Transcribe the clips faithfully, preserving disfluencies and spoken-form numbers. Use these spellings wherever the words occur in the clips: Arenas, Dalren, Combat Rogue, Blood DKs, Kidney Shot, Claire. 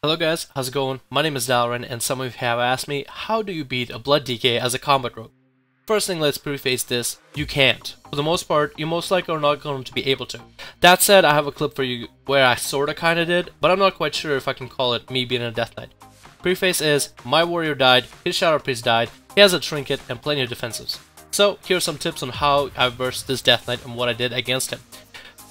Hello guys, how's it going? My name is Dalren, and some of you have asked me, how do you beat a Blood D K as a Combat Rogue? First thing, let's preface this, you can't. For the most part, you most likely are not going to be able to. That said, I have a clip for you where I sorta kinda did, but I'm not quite sure if I can call it me being a Death Knight. Preface is, my warrior died, his shadow priest died, he has a trinket and plenty of defensives. So, here are some tips on how I versed this Death Knight and what I did against him.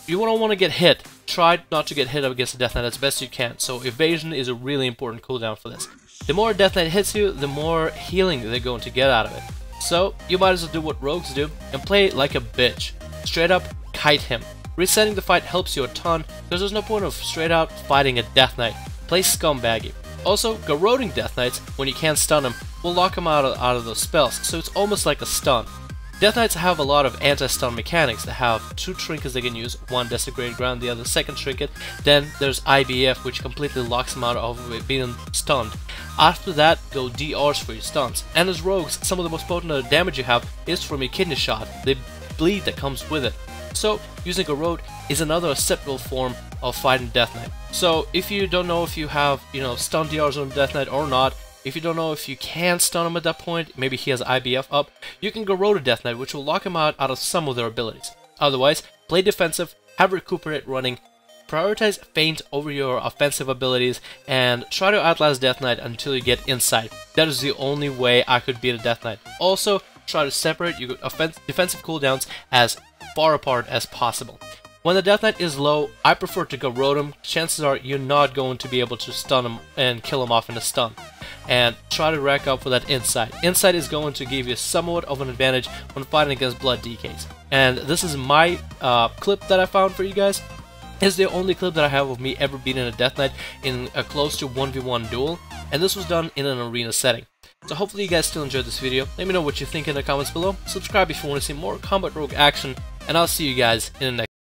You don't want to get hit. Try not to get hit up against the Death Knight as best you can, so evasion is a really important cooldown for this. The more Death Knight hits you, the more healing they're going to get out of it. So, you might as well do what rogues do, and play like a bitch. Straight up, kite him. Resetting the fight helps you a ton, because there's no point of straight out fighting a Death Knight. Play scumbaggy. Also, garroting Death Knights, when you can't stun them, will lock them out of, out of those spells, so it's almost like a stun. Death Knights have a lot of anti-stun mechanics. They have two trinkets they can use, one desecrated ground, the other second trinket. Then there's I B F, which completely locks them out of being stunned. After that, go D Rs for your stuns. And as rogues, some of the most potent damage you have is from your kidney shot, the bleed that comes with it. So, using a road is another acceptable form of fighting Death Knight. So, if you don't know if you have, you know, stun D Rs on Death Knight or not, if you don't know if you can stun him at that point, maybe he has I B F up, you can garrote Death Knight, which will lock him out out of some of their abilities. Otherwise, play defensive, have recuperate running, prioritize feint over your offensive abilities, and try to outlast Death Knight until you get inside. That is the only way I could beat a Death Knight. Also, try to separate your defensive cooldowns as far apart as possible. When the Death Knight is low, I prefer to garrote him. Chances are you're not going to be able to stun him and kill him off in a stun. And try to rack up for that insight. Insight is going to give you somewhat of an advantage when fighting against Blood D Ks. And this is my uh, clip that I found for you guys. It's the only clip that I have of me ever beating a Death Knight in a close to one v one duel. And this was done in an arena setting. So hopefully you guys still enjoyed this video. Let me know what you think in the comments below. Subscribe if you want to see more Combat Rogue action. And I'll see you guys in the next